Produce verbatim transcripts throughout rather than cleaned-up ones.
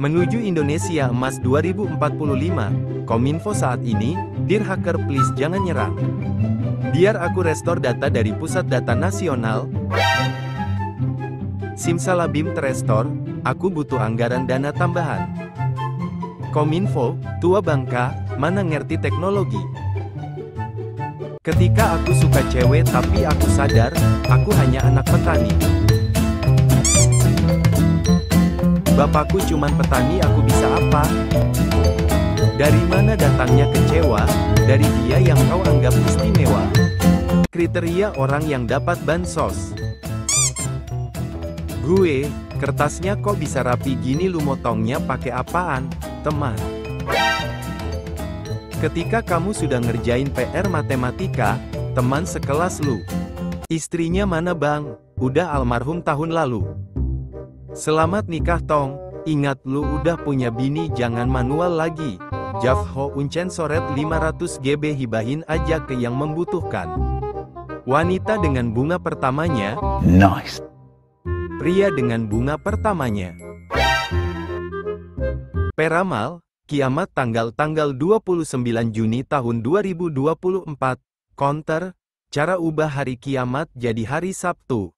Menuju Indonesia Emas dua ribu empat puluh lima, Kominfo saat ini, dear hacker please jangan nyerang. Biar aku restore data dari Pusat Data Nasional. Simsalabim terrestore, aku butuh anggaran dana tambahan. Kominfo, tua bangka, mana ngerti teknologi. Ketika aku suka cewek tapi aku sadar, aku hanya anak petani. Bapakku cuman petani, aku bisa apa? Dari mana datangnya kecewa? Dari dia yang kau anggap istimewa. Kriteria orang yang dapat bansos. Gue, kertasnya kok bisa rapi gini, lu motongnya pakai apaan, teman? Ketika kamu sudah ngerjain P R matematika, teman sekelas lu. Istrinya mana bang? Udah almarhum tahun lalu. Selamat nikah tong, ingat lu udah punya bini jangan manual lagi. Javho uncen soret lima ratus giga hibahin aja ke yang membutuhkan. Wanita dengan bunga pertamanya, nice. Pria dengan bunga pertamanya. Peramal, kiamat tanggal-tanggal dua puluh sembilan Juni tahun dua ribu dua puluh empat, counter, cara ubah hari kiamat jadi hari Sabtu.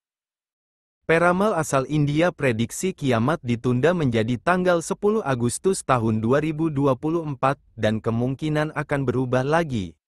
Peramal asal India prediksi kiamat ditunda menjadi tanggal sepuluh Agustus tahun dua ribu dua puluh empat dan kemungkinan akan berubah lagi.